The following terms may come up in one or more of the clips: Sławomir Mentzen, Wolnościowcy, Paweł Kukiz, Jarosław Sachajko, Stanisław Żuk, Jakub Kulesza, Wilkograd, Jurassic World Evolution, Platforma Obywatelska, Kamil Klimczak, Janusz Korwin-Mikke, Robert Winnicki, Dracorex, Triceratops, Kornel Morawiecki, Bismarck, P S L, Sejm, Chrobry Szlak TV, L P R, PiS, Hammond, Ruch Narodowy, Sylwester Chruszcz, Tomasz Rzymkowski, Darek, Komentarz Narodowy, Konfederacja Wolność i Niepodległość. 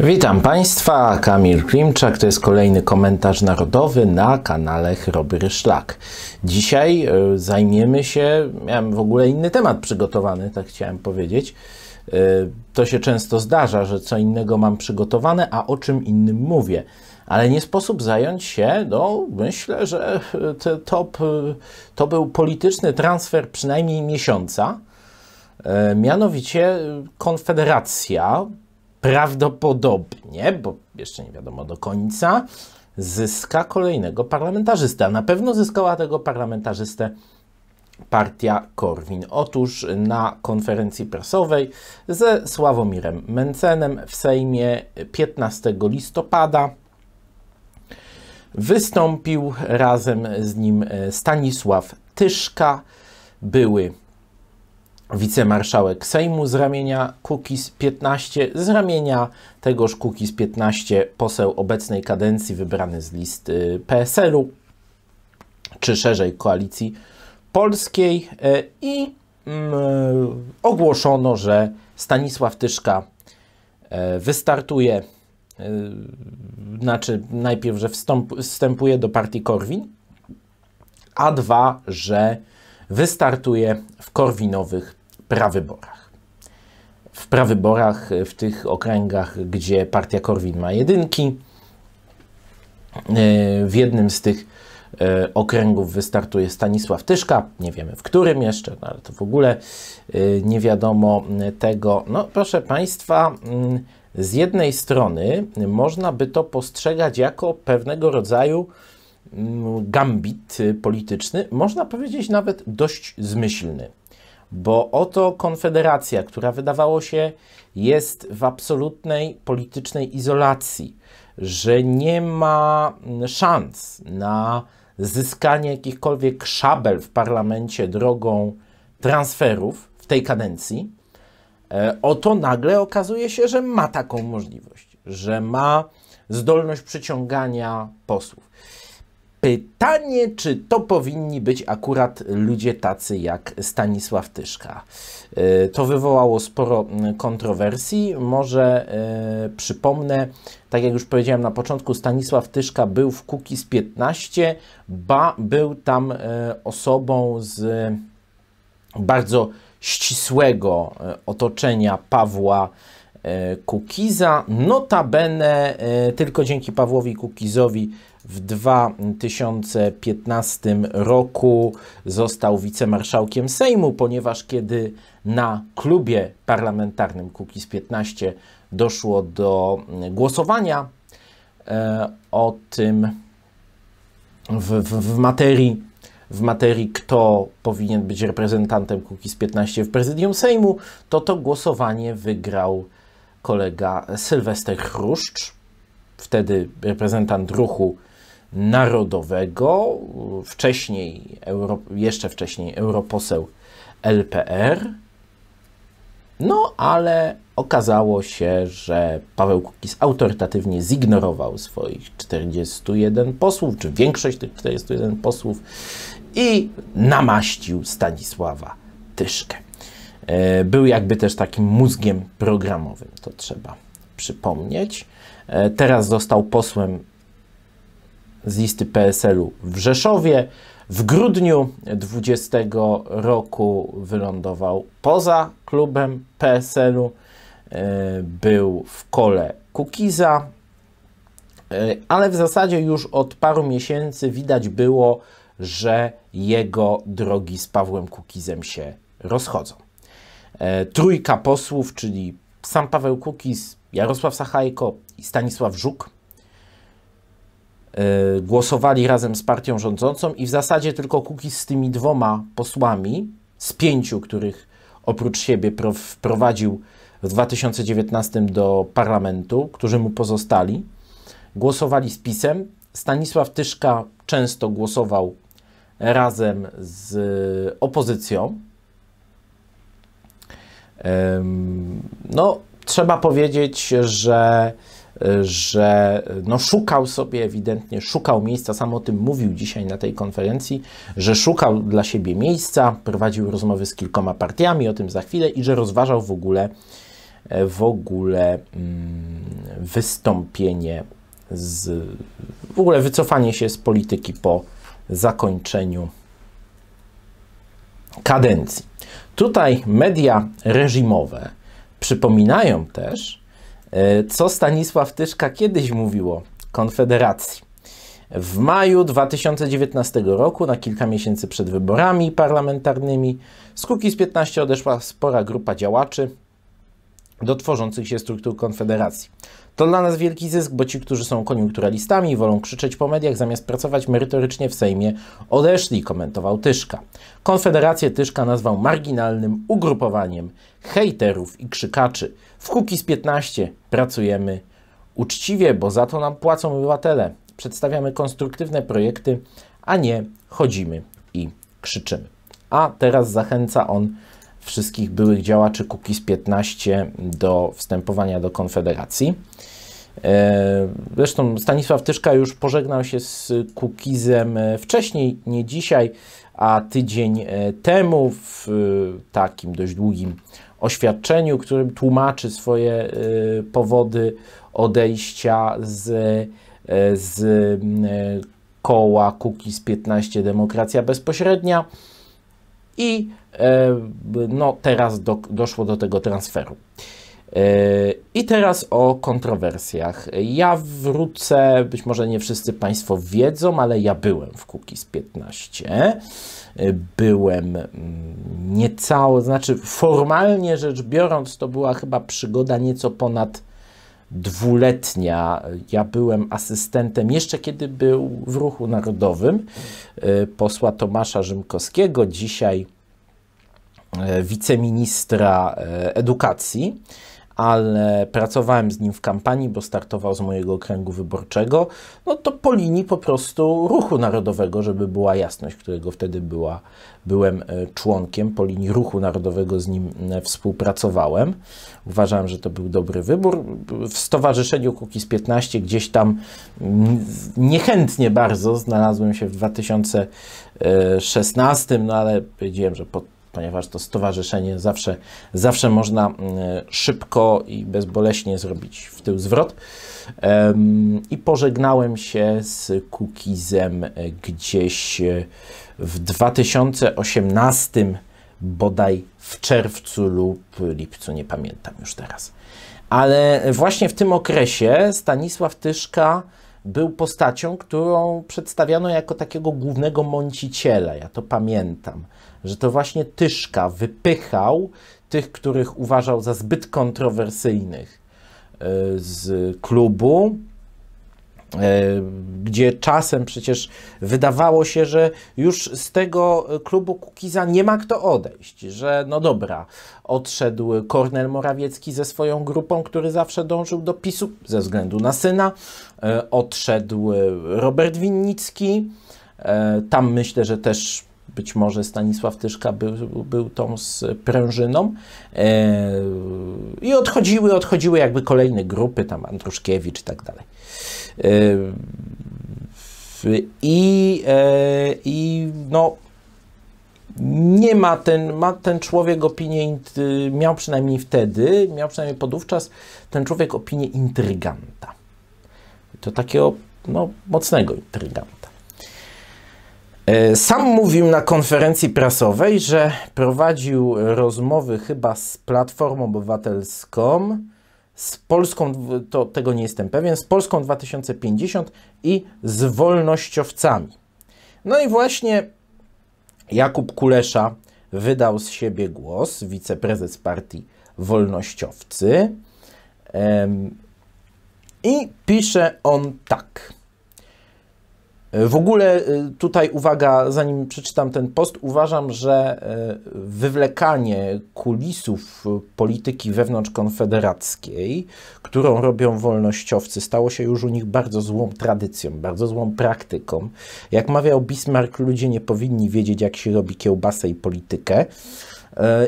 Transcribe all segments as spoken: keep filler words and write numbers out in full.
Witam Państwa, Kamil Klimczak, to jest kolejny komentarz narodowy na kanale Chrobry Szlak. Dzisiaj zajmiemy się, miałem w ogóle inny temat przygotowany, tak chciałem powiedzieć. To się często zdarza, że co innego mam przygotowane, a o czym innym mówię. Ale nie sposób zająć się, no myślę, że to, to był polityczny transfer przynajmniej miesiąca. Mianowicie Konfederacja prawdopodobnie, bo jeszcze nie wiadomo do końca, zyska kolejnego parlamentarzystę. A na pewno zyskała tego parlamentarzystę partia Korwin. Otóż na konferencji prasowej ze Sławomirem Mentzenem w Sejmie piętnastego listopada wystąpił razem z nim Stanisław Tyszka, były wicemarszałek Sejmu z ramienia Kukiz piętnaście, z ramienia tegoż Kukiz piętnaście poseł obecnej kadencji wybrany z list P S L-u, czy szerzej Koalicji Polskiej, i mm, ogłoszono, że Stanisław Tyszka wystartuje, znaczy najpierw, że wstąp, wstępuje do partii Korwin, a dwa, że wystartuje w korwinowych prawyborach. W prawyborach w tych okręgach, gdzie partia Korwin ma jedynki, w jednym z tych okręgów wystartuje Stanisław Tyszka, nie wiemy w którym jeszcze, no ale to w ogóle nie wiadomo tego. No proszę Państwa, z jednej strony można by to postrzegać jako pewnego rodzaju gambit polityczny, można powiedzieć nawet dość zmyślny, bo oto Konfederacja, która wydawało się jest w absolutnej politycznej izolacji, że nie ma szans na zyskanie jakichkolwiek szabel w parlamencie drogą transferów w tej kadencji, oto nagle okazuje się, że ma taką możliwość, że ma zdolność przyciągania posłów. Pytanie, czy to powinni być akurat ludzie tacy jak Stanisław Tyszka. To wywołało sporo kontrowersji. Może przypomnę, tak jak już powiedziałem na początku, Stanisław Tyszka był w Kukiz piętnaście, ba, był tam osobą z bardzo ścisłego otoczenia Pawła Kukiza. Notabene tylko dzięki Pawłowi Kukizowi w dwa tysiące piętnastym roku został wicemarszałkiem Sejmu, ponieważ kiedy na klubie parlamentarnym Kukiz piętnaście doszło do głosowania o tym w, w, w materii, w materii, kto powinien być reprezentantem Kukiz piętnaście w prezydium Sejmu, to to głosowanie wygrał kolega Sylwester Chruszcz, wtedy reprezentant Ruchu Narodowego, wcześniej, euro, jeszcze wcześniej europoseł L P R, no ale okazało się, że Paweł Kukiz autorytatywnie zignorował swoich czterdziestu jeden posłów, czy większość tych czterdziestu jeden posłów, i namaścił Stanisława Tyszkę. Był jakby też takim mózgiem programowym, to trzeba przypomnieć. Teraz został posłem z listy P S L-u w Rzeszowie. W grudniu dwudziestego roku wylądował poza klubem P S L-u. Był w kole Kukiza, ale w zasadzie już od paru miesięcy widać było, że jego drogi z Pawłem Kukizem się rozchodzą. Trójka posłów, czyli sam Paweł Kukiz, Jarosław Sachajko i Stanisław Żuk, głosowali razem z partią rządzącą i w zasadzie tylko Kukiz z tymi dwoma posłami z pięciu, których oprócz siebie wprowadził w dwa tysiące dziewiętnastym do parlamentu, którzy mu pozostali, głosowali z PiS-em. Stanisław Tyszka często głosował razem z opozycją. No, trzeba powiedzieć, że, że no szukał sobie ewidentnie, szukał miejsca, sam o tym mówił dzisiaj na tej konferencji, że szukał dla siebie miejsca, prowadził rozmowy z kilkoma partiami, o tym za chwilę, i że rozważał w ogóle w ogóle wystąpienie z, w ogóle wycofanie się z polityki po zakończeniu kadencji. Tutaj media reżimowe przypominają też, co Stanisław Tyszka kiedyś mówił o Konfederacji. W maju dwa tysiące dziewiętnastego roku, na kilka miesięcy przed wyborami parlamentarnymi, z Kukiz piętnaście odeszła spora grupa działaczy do tworzących się struktur Konfederacji. To dla nas wielki zysk, bo ci, którzy są koniunkturalistami i wolą krzyczeć po mediach, zamiast pracować merytorycznie w Sejmie, odeszli, komentował Tyszka. Konfederację Tyszka nazwał marginalnym ugrupowaniem hejterów i krzykaczy. W Kukiz piętnaście pracujemy uczciwie, bo za to nam płacą obywatele. Przedstawiamy konstruktywne projekty, a nie chodzimy i krzyczymy. A teraz zachęca on wszystkich byłych działaczy Kukiz piętnaście do wstępowania do Konfederacji. Zresztą Stanisław Tyszka już pożegnał się z Kukizem wcześniej, nie dzisiaj, a tydzień temu w takim dość długim oświadczeniu, którym tłumaczy swoje powody odejścia z, z koła Kukiz piętnaście Demokracja Bezpośrednia i no teraz do, doszło do tego transferu. I teraz o kontrowersjach. Ja wrócę, być może nie wszyscy Państwo wiedzą, ale ja byłem w Kukiz piętnaście. Byłem niecało, znaczy formalnie rzecz biorąc, to była chyba przygoda nieco ponad dwuletnia. Ja byłem asystentem jeszcze kiedy był w Ruchu Narodowym posła Tomasza Rzymkowskiego, dzisiaj wiceministra edukacji, ale pracowałem z nim w kampanii, bo startował z mojego okręgu wyborczego, no to po linii po prostu Ruchu Narodowego, żeby była jasność, którego wtedy była, byłem członkiem, po linii Ruchu Narodowego z nim współpracowałem. Uważałem, że to był dobry wybór. W Stowarzyszeniu Kukiz piętnaście gdzieś tam niechętnie bardzo znalazłem się w dwa tysiące szesnastym, no ale powiedziałem, że po ponieważ to stowarzyszenie zawsze, zawsze można szybko i bezboleśnie zrobić w tył zwrot. I pożegnałem się z Kukizem gdzieś w dwa tysiące osiemnastym, bodaj w czerwcu lub lipcu, nie pamiętam już teraz. Ale właśnie w tym okresie Stanisław Tyszka był postacią, którą przedstawiano jako takiego głównego mąciciela. Ja to pamiętam, że to właśnie Tyszka wypychał tych, których uważał za zbyt kontrowersyjnych z klubu, gdzie czasem przecież wydawało się, że już z tego klubu Kukiza nie ma kto odejść, że no dobra, odszedł Kornel Morawiecki ze swoją grupą, który zawsze dążył do PiSu ze względu na syna, odszedł Robert Winnicki, tam myślę, że też być może Stanisław Tyszka był, był tą sprężyną. I odchodziły, odchodziły jakby kolejne grupy, tam Andruszkiewicz i tak dalej. I, i no, nie ma ten, ma ten człowiek opinię, miał przynajmniej wtedy, miał przynajmniej podówczas ten człowiek opinię intryganta. To takiego no, mocnego intryganta. Sam mówił na konferencji prasowej, że prowadził rozmowy chyba z Platformą Obywatelską, z Polską, to tego nie jestem pewien, z Polską dwa tysiące pięćdziesiąt i z wolnościowcami. No i właśnie Jakub Kulesza wydał z siebie głos, wiceprezes partii Wolnościowcy, i pisze on tak. W ogóle tutaj uwaga, zanim przeczytam ten post, uważam, że wywlekanie kulisów polityki wewnątrz konfederackiej, którą robią wolnościowcy, stało się już u nich bardzo złą tradycją, bardzo złą praktyką. Jak mawiał Bismarck, ludzie nie powinni wiedzieć, jak się robi kiełbasę i politykę.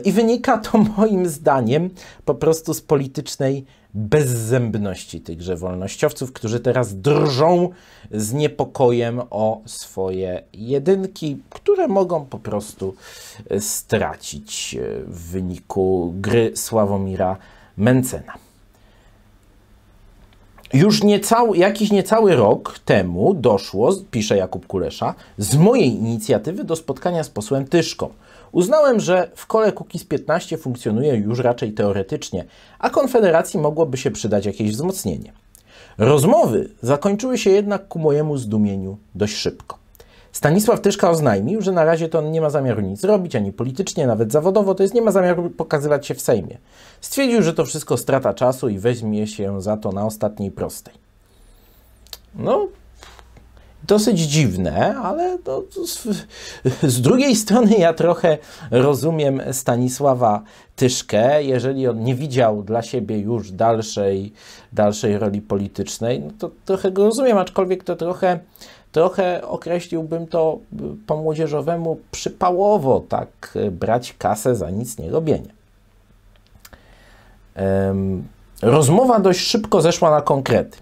I wynika to moim zdaniem po prostu z politycznej bezzębności tychże wolnościowców, którzy teraz drżą z niepokojem o swoje jedynki, które mogą po prostu stracić w wyniku gry Sławomira Mentzena. Już niecały, jakiś niecały rok temu doszło, pisze Jakub Kulesza, z mojej inicjatywy do spotkania z posłem Tyszką. Uznałem, że w kole Kukiz piętnaście funkcjonuje już raczej teoretycznie, a Konfederacji mogłoby się przydać jakieś wzmocnienie. Rozmowy zakończyły się jednak ku mojemu zdumieniu dość szybko. Stanisław Tyszka oznajmił, że na razie to on nie ma zamiaru nic robić, ani politycznie, nawet zawodowo, to jest nie ma zamiaru pokazywać się w Sejmie. Stwierdził, że to wszystko strata czasu i weźmie się za to na ostatniej prostej. No, dosyć dziwne, ale to, to z, z drugiej strony ja trochę rozumiem Stanisława Tyszkę. Jeżeli on nie widział dla siebie już dalszej, dalszej roli politycznej, no to trochę go rozumiem, aczkolwiek to trochę... Trochę określiłbym to po młodzieżowemu przypałowo, tak, brać kasę za nic nie robienie. Um, rozmowa dość szybko zeszła na konkrety.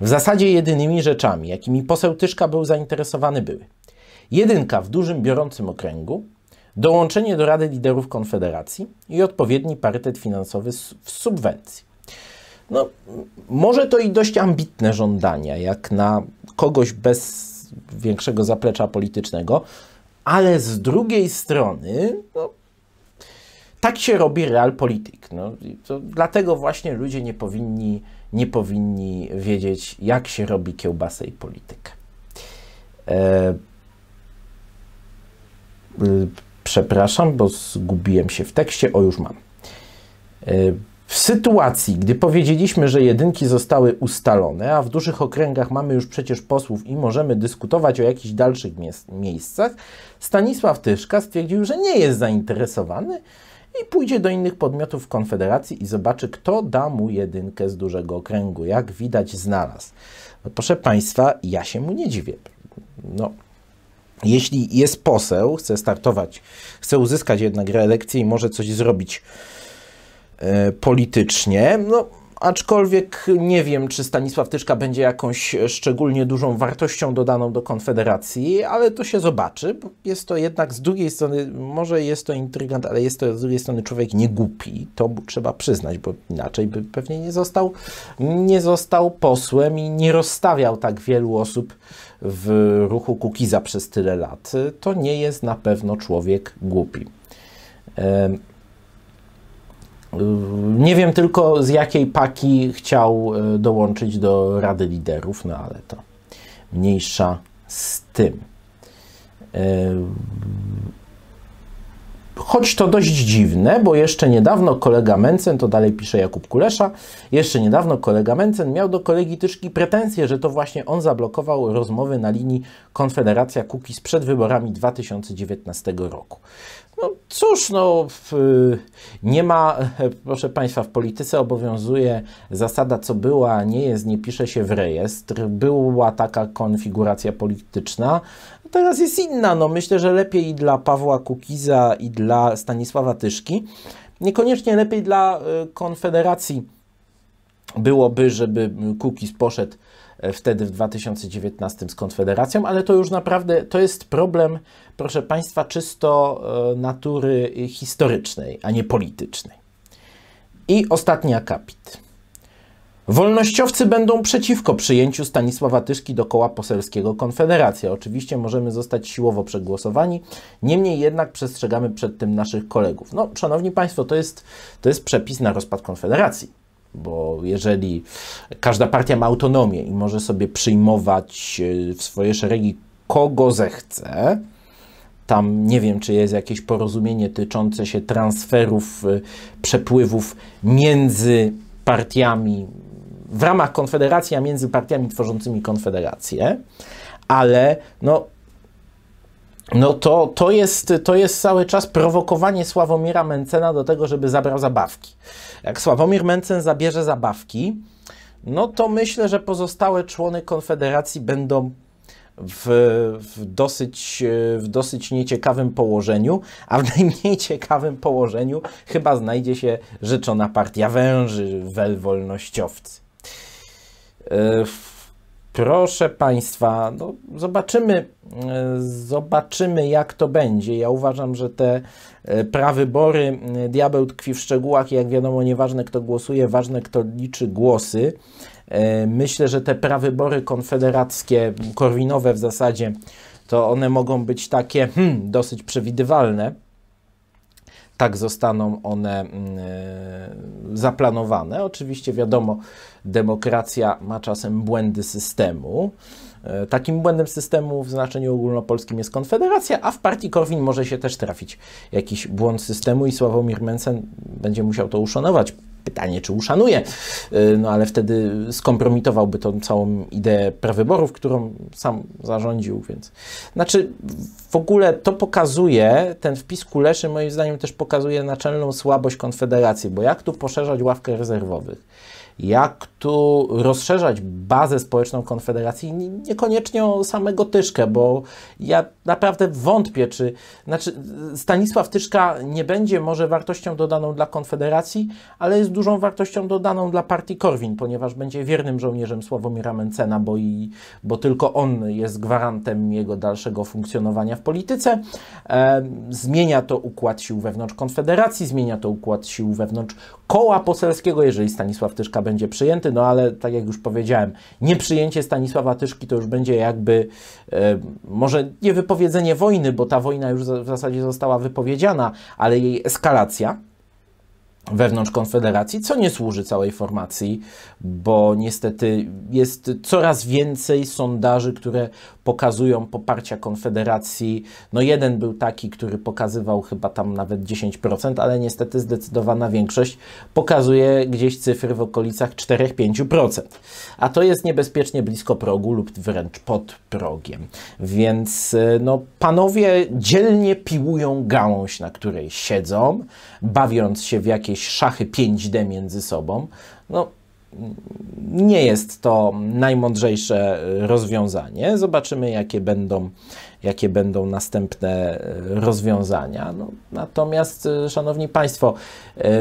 W zasadzie jedynymi rzeczami, jakimi poseł Tyszka był zainteresowany, były: jedynka w dużym biorącym okręgu, dołączenie do Rady Liderów Konfederacji i odpowiedni parytet finansowy w subwencji. No, może to i dość ambitne żądania, jak na kogoś bez większego zaplecza politycznego, ale z drugiej strony, no, tak się robi realpolitik. No, to dlatego właśnie ludzie nie powinni, nie powinni wiedzieć, jak się robi kiełbasę i politykę. E... Przepraszam, bo zgubiłem się w tekście. O, już mam. E... W sytuacji, gdy powiedzieliśmy, że jedynki zostały ustalone, a w dużych okręgach mamy już przecież posłów i możemy dyskutować o jakichś dalszych miejscach, Stanisław Tyszka stwierdził, że nie jest zainteresowany i pójdzie do innych podmiotów Konfederacji i zobaczy, kto da mu jedynkę z dużego okręgu. Jak widać, znalazł. No, proszę Państwa, ja się mu nie dziwię. No, jeśli jest poseł, chce startować, chce uzyskać jednak reelekcję i może coś zrobić politycznie, no, aczkolwiek nie wiem, czy Stanisław Tyszka będzie jakąś szczególnie dużą wartością dodaną do Konfederacji, ale to się zobaczy, bo jest to jednak z drugiej strony, może jest to intrygant, ale jest to z drugiej strony człowiek nie głupi, to trzeba przyznać, bo inaczej by pewnie nie został, nie został posłem i nie rozstawiał tak wielu osób w ruchu Kukiza przez tyle lat. To nie jest na pewno człowiek głupi. Ehm. Nie wiem tylko, z jakiej paki chciał dołączyć do Rady Liderów, no ale to mniejsza z tym. Choć to dość dziwne, bo jeszcze niedawno kolega Mentzen, to dalej pisze Jakub Kulesza, jeszcze niedawno kolega Mentzen miał do kolegi Tyszki pretensje, że to właśnie on zablokował rozmowy na linii Konfederacja-Kukiz przed wyborami dwa tysiące dziewiętnastego roku. No cóż, no w, nie ma, proszę Państwa, w polityce obowiązuje zasada co była, a nie jest, nie pisze się w rejestr. Była taka konfiguracja polityczna, teraz jest inna. No myślę, że lepiej i dla Pawła Kukiza, i dla Stanisława Tyszki. Niekoniecznie lepiej dla Konfederacji byłoby, żeby Kukiz poszedł wtedy w dwa tysiące dziewiętnastym z Konfederacją, ale to już naprawdę, to jest problem, proszę Państwa, czysto natury historycznej, a nie politycznej. I ostatni akapit. Wolnościowcy będą przeciwko przyjęciu Stanisława Tyszki do koła poselskiego Konfederacja. Oczywiście możemy zostać siłowo przegłosowani, niemniej jednak przestrzegamy przed tym naszych kolegów. No, szanowni Państwo, to jest, to jest przepis na rozpad Konfederacji. Bo jeżeli każda partia ma autonomię i może sobie przyjmować w swoje szeregi kogo zechce, tam nie wiem, czy jest jakieś porozumienie tyczące się transferów, przepływów między partiami, w ramach Konfederacji, a między partiami tworzącymi Konfederację, ale no, no to, to, jest, to jest cały czas prowokowanie Sławomira Mentzena do tego, żeby zabrał zabawki. Jak Sławomir Mentzen zabierze zabawki, no to myślę, że pozostałe człony Konfederacji będą w, w, dosyć, w dosyć nieciekawym położeniu, a w najmniej ciekawym położeniu chyba znajdzie się rzeczona partia węży, wel wolnościowcy. Proszę Państwa, no zobaczymy, zobaczymy jak to będzie. Ja uważam, że te prawybory, diabeł tkwi w szczegółach i jak wiadomo, nieważne kto głosuje, ważne kto liczy głosy. Myślę, że te prawybory konfederackie, korwinowe w zasadzie, to one mogą być takie hmm, dosyć przewidywalne. Tak zostaną one y, zaplanowane. Oczywiście wiadomo, demokracja ma czasem błędy systemu. Y, takim błędem systemu w znaczeniu ogólnopolskim jest Konfederacja, a w partii Korwin może się też trafić jakiś błąd systemu i Sławomir Mentzen będzie musiał to uszanować. Pytanie, czy uszanuje, y, no ale wtedy skompromitowałby tą całą ideę prawyborów, którą sam zarządził, więc... Znaczy, w ogóle to pokazuje, ten wpis Kuleszy moim zdaniem też pokazuje naczelną słabość Konfederacji, bo jak tu poszerzać ławkę rezerwowych, jak tu rozszerzać bazę społeczną Konfederacji, niekoniecznie o samego Tyszkę, bo ja naprawdę wątpię, czy... Znaczy, Stanisław Tyszka nie będzie może wartością dodaną dla Konfederacji, ale jest dużą wartością dodaną dla partii Korwin, ponieważ będzie wiernym żołnierzem Sławomira Mentzena, bo, i, bo tylko on jest gwarantem jego dalszego funkcjonowania w polityce. E, zmienia to układ sił wewnątrz Konfederacji, zmienia to układ sił wewnątrz koła poselskiego, jeżeli Stanisław Tyszka będzie przyjęty, no ale tak jak już powiedziałem, nieprzyjęcie Stanisława Tyszki to już będzie jakby e, może nie wypowiedzenie wojny, bo ta wojna już w zasadzie została wypowiedziana, ale jej eskalacja wewnątrz Konfederacji, co nie służy całej formacji, bo niestety jest coraz więcej sondaży, które pokazują poparcia Konfederacji. No jeden był taki, który pokazywał chyba tam nawet dziesięć procent, ale niestety zdecydowana większość pokazuje gdzieś cyfry w okolicach cztery do pięciu procent. A to jest niebezpiecznie blisko progu lub wręcz pod progiem. Więc no, panowie dzielnie piłują gałąź, na której siedzą, bawiąc się w jakieś szachy pięć D między sobą. No, nie jest to najmądrzejsze rozwiązanie. Zobaczymy, jakie będą, jakie będą następne rozwiązania. No, natomiast, Szanowni Państwo,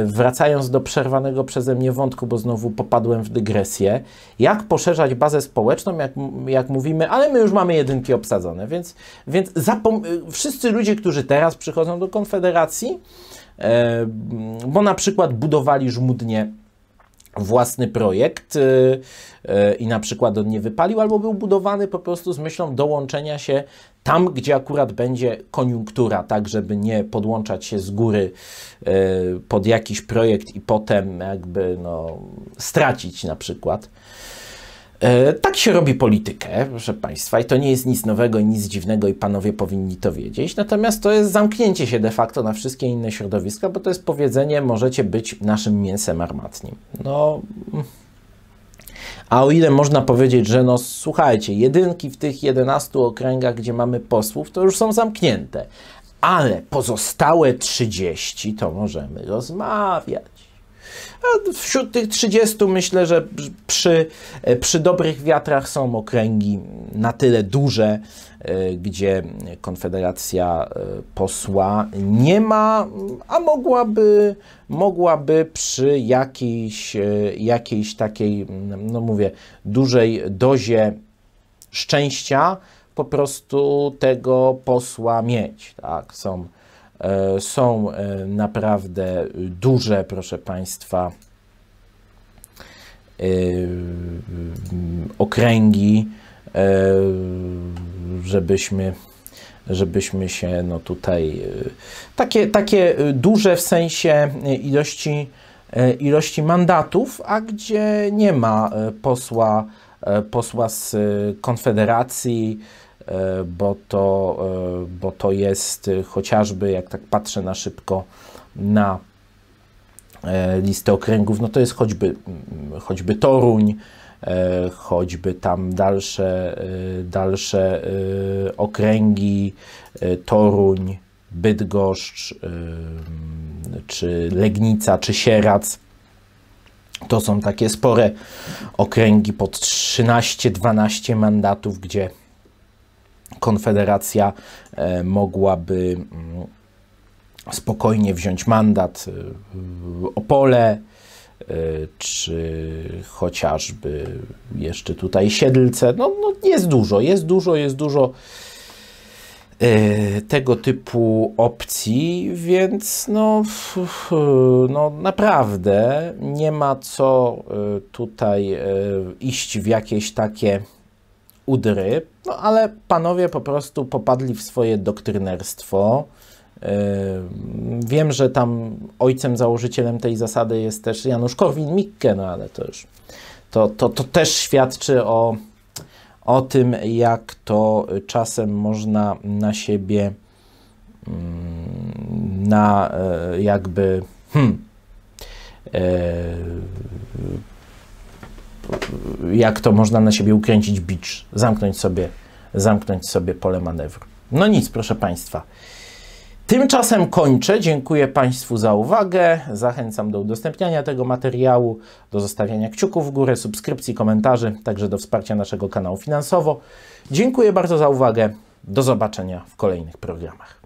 wracając do przerwanego przeze mnie wątku, bo znowu popadłem w dygresję, jak poszerzać bazę społeczną, jak, jak mówimy, ale my już mamy jedynki obsadzone, więc, więc wszyscy ludzie, którzy teraz przychodzą do Konfederacji, bo na przykład budowali żmudnie własny projekt i na przykład on nie wypalił, albo był budowany po prostu z myślą dołączenia się tam, gdzie akurat będzie koniunktura, tak żeby nie podłączać się z góry pod jakiś projekt i potem jakby no, stracić na przykład. Tak się robi politykę, proszę Państwa, i to nie jest nic nowego i nic dziwnego i panowie powinni to wiedzieć, natomiast to jest zamknięcie się de facto na wszystkie inne środowiska, bo to jest powiedzenie, możecie być naszym mięsem armatnim. No, a o ile można powiedzieć, że no słuchajcie, jedynki w tych jedenastu okręgach, gdzie mamy posłów, to już są zamknięte, ale pozostałe trzydzieści to możemy rozmawiać. A wśród tych trzydziestu myślę, że przy, przy dobrych wiatrach są okręgi na tyle duże, gdzie Konfederacja posła nie ma, a mogłaby, mogłaby przy jakiejś, jakiejś takiej, no mówię, dużej dozie szczęścia po prostu tego posła mieć. Tak, są... Są naprawdę duże, proszę Państwa, okręgi, żebyśmy, żebyśmy się no tutaj... Takie, takie duże w sensie ilości, ilości mandatów, a gdzie nie ma posła, posła z Konfederacji, Bo to, bo to jest chociażby, jak tak patrzę na szybko na listę okręgów, no to jest choćby, choćby Toruń, choćby tam dalsze, dalsze okręgi, Toruń, Bydgoszcz, czy Legnica, czy Sieradz. To są takie spore okręgi pod trzynaście do dwunastu mandatów, gdzie Konfederacja mogłaby spokojnie wziąć mandat. Opole, czy chociażby jeszcze tutaj Siedlce. No, no jest dużo, jest dużo, jest dużo tego typu opcji, więc no, no naprawdę nie ma co tutaj iść w jakieś takie udry, no ale panowie po prostu popadli w swoje doktrynerstwo. Wiem, że tam ojcem założycielem tej zasady jest też Janusz Korwin-Mikke, no ale to już to, to, to też świadczy o o tym, jak to czasem można na siebie na jakby hmm, jak to można na siebie ukręcić bicz, zamknąć sobie, zamknąć sobie pole manewru. No nic, proszę Państwa. Tymczasem kończę. Dziękuję Państwu za uwagę. Zachęcam do udostępniania tego materiału, do zostawiania kciuków w górę, subskrypcji, komentarzy, także do wsparcia naszego kanału finansowo. Dziękuję bardzo za uwagę. Do zobaczenia w kolejnych programach.